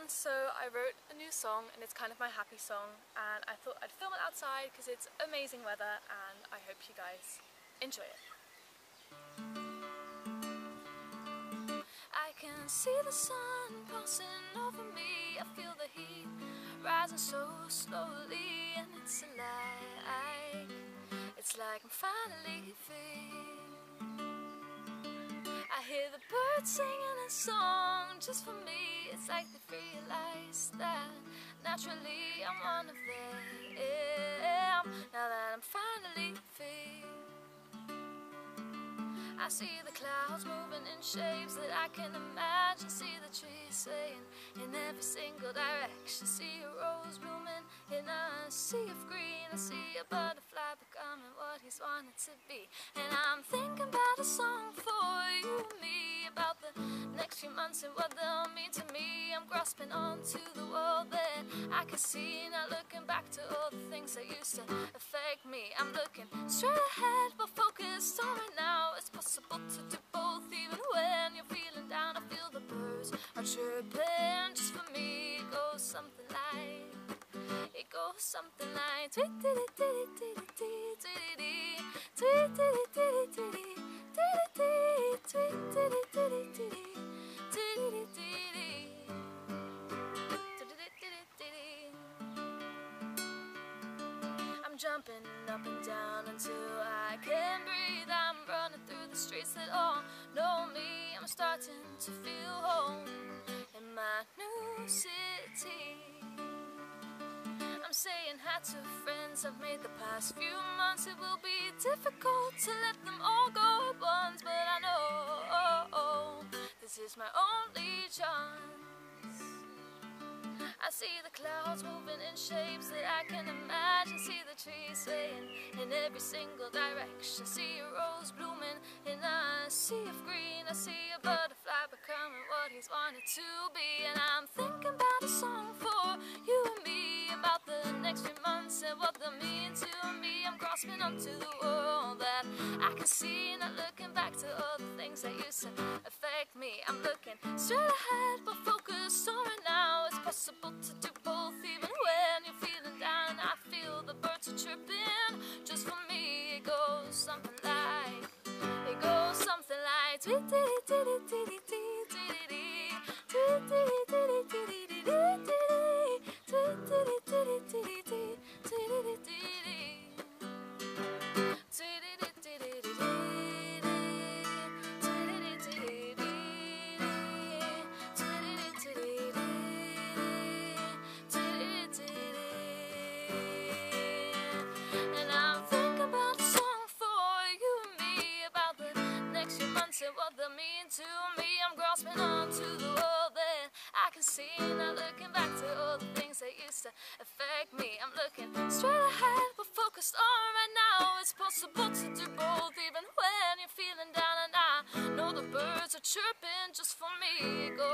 done, so I wrote a new song and it's kind of my happy song, and I thought I'd film it outside because it's amazing weather and I hope you guys enjoy it. I can see the sun passing over me, I feel the heat rising so slowly, and it's like I'm finally free. I hear the birds singing a song just for me. It's like they realize that naturally I'm one of them. Now that I'm finally free, I see the clouds moving in shapes that I can imagine. See the trees swaying in every single direction. See a rose blooming in a sea of green. I see a butterfly becoming what he's wanted to be. And I'm thinking about a song for you and me, about the next few months and what they'll mean to me. I'm grasping onto the world that I can see, now looking back to all the things that used to affect me. I'm looking straight ahead but focused on right now. It's possible to do both even when you're feeling down. I feel the birds are chirping just for me. It goes something like, it goes something like tweet dee dee dee dee tweet dee tweet dee dee dee tweet dee dee dee dee. I'm jumping up and down until I can breathe. I'm running through the streets that all know me. I'm starting to feel home in my new city. I'm saying hi to friends I've made the past few months. It will be difficult to let them all go at once, but I know this is my only chance. I see the clouds moving in shapes that I can imagine. See the trees swaying in every single direction. See a rose blooming in a sea of green. I see a butterfly becoming what he's wanted to be. And I'm thinking about a song for you and me, about the next few months and what they mean to me. I'm grasping onto the world that I can see, not looking back to all the things that used to affect me. I'm looking straight ahead but focused on right now. It's possible to do both even when you're feeling down. I feel the birds are chirping just for me. It goes something like, it goes something like tweet dee dee dee dee dee dee dee dee tweet dee dee dee dee dee dee dee. What they mean to me, I'm grasping onto the world that I can see, now looking back to all the things that used to affect me. I'm looking straight ahead but focused on right now. It's possible to do both even when you're feeling down, and I know the birds are chirping just for me. Go